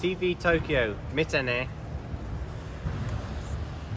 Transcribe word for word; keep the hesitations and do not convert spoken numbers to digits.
T V Tokyo, Mitene.